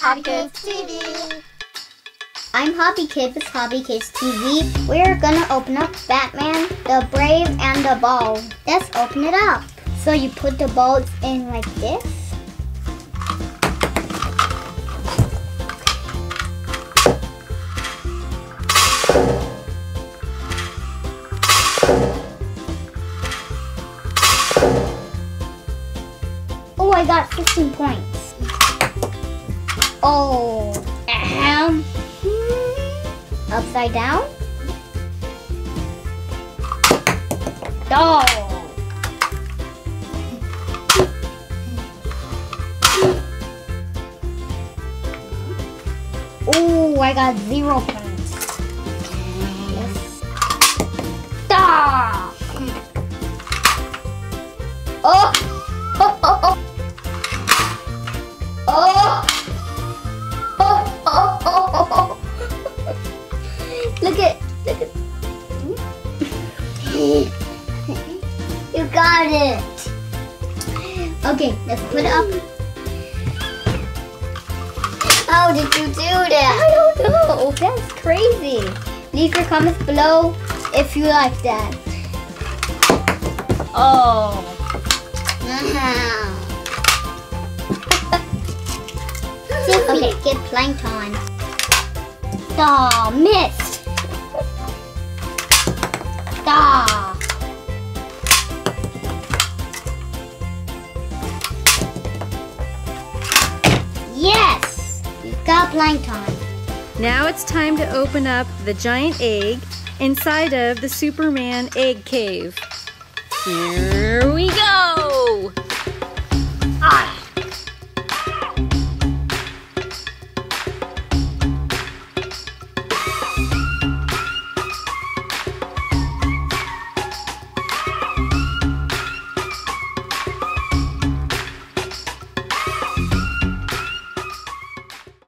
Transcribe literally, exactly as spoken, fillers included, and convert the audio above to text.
Hobby Kids T V. I'm Hobby Kids with Hobby Kids T V. We're gonna open up Batman, the Brave and the Bold. Let's open it up. So you put the bolts in like this. Oh, I got fifteen points. Oh, ahem. Upside down. Doll. Oh, I got zero points. Yes. Stop. Oh. Oh. Oh. Oh. Oh! Oh! Oh! Oh! Oh! Look at, look at. You got it. Okay, let's put it up. How did you do that? I don't know. That's crazy. Leave your comments below if you like that. Oh. Wow. Okay, get plankton. Duh, missed. Duh. Yes, you got plankton. Now it's time to open up the giant egg inside of the Superman egg cave. Here we go. Ah.